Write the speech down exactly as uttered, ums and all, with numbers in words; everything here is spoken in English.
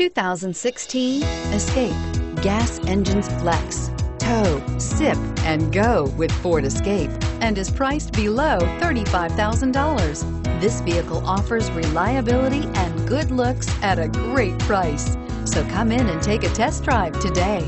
two thousand sixteen Escape. Gas engines flex, tow, sip, and go with Ford Escape, and is priced below thirty-five thousand dollars. This vehicle offers reliability and good looks at a great price. So come in and take a test drive today.